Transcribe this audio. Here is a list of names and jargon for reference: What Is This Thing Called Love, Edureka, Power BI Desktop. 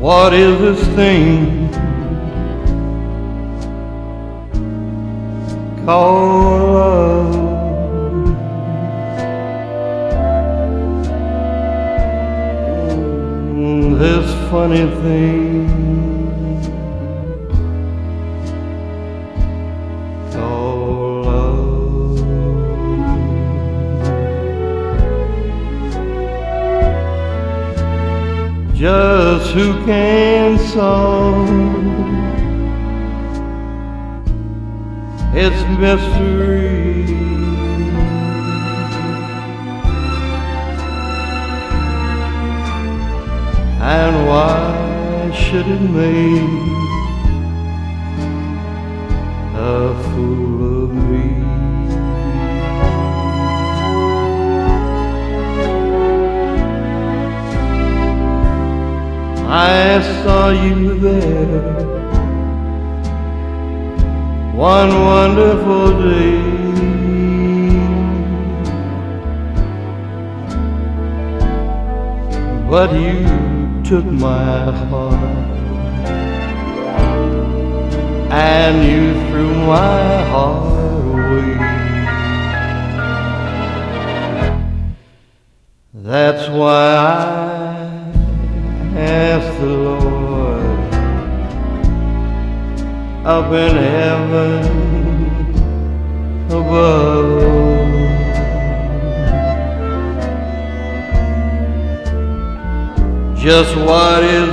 What is this thing called love? This funny thing called love. Just who can solve its mystery? And why should it make a fool of me? I saw you there one wonderful day. But you took my heart, and you threw my heart away. That's why I asked the Lord up in heaven above, just what is